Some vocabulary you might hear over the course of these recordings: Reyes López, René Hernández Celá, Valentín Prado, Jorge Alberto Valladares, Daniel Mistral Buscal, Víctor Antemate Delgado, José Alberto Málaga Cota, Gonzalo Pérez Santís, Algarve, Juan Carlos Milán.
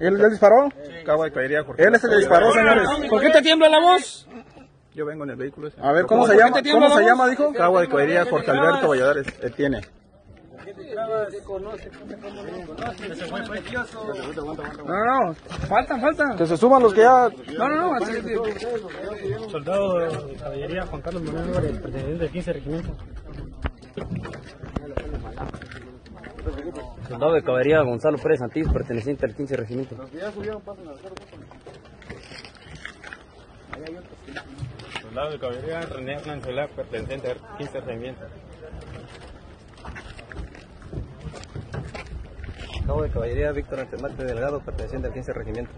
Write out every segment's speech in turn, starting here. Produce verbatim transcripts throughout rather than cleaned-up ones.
¿Él le disparó? Sí. Cabo de caería, Jorge. Él es el que disparó, señores. ¿Por qué te tiembla la voz? Yo vengo en el vehículo. Ese. A ver, ¿cómo se llama? ¿Cómo se llama, dijo? Cabo de caería, Jorge Alberto Valladares. Él tiene. No, no, faltan, faltan. Que se suban los que ya. No, no, no. Soldado de caballería Juan Carlos Milán, perteneciente del quince Regimiento. Soldado de caballería Gonzalo Pérez Santís, perteneciente al quince Regimiento. Los que ya subieron pasan al carro. Soldado de caballería René Hernández Celá, perteneciente al quince Regimiento. Cabo de caballería Víctor Antemate Delgado, perteneciente al quince Regimiento.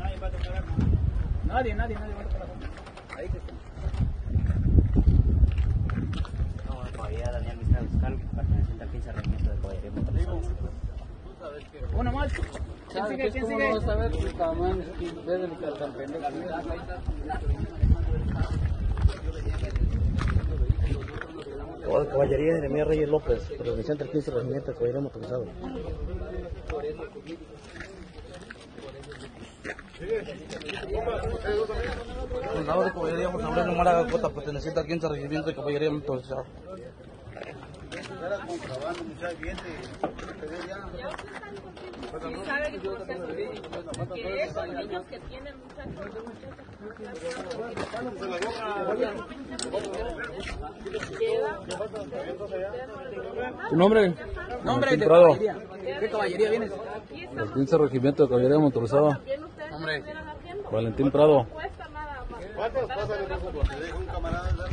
Nadie va a tocar arma. Nadie, nadie, nadie va a tocar arma. Ahí que está. Cabo de caballería Daniel Mistral Buscal, perteneciente al quince Regimiento de Caballería. Uno más. ¿Quién sigue? ¿Quién sigue? Vamos a ver su tamaño. Ve del campeón. Cabo de caballería de Reyes López, perteneciente al quince Regimiento de Caballería Motorizado. Soldado de caballería José Alberto Málaga Cota, perteneciente al quince Regimiento de Caballería Motorizado. ¿Tu nombre? ¿Nombre de Prado? ¿Qué caballería vienes? El quince Regimiento de Caballería Motorizada. Hombre. Valentín Prado. ¿Cuántos pasan? Un camarada.